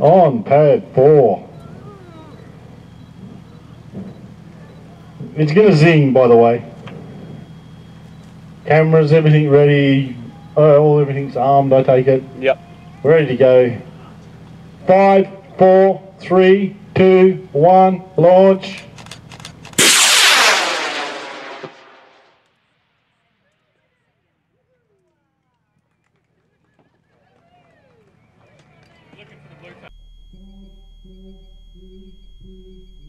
on pad 4. It's gonna zing, by the way. Cameras, everything ready. All everything's armed, I take it. Yep. Ready to go. 5, 4, 3, 2, 1, launch. Looking for the blue tail.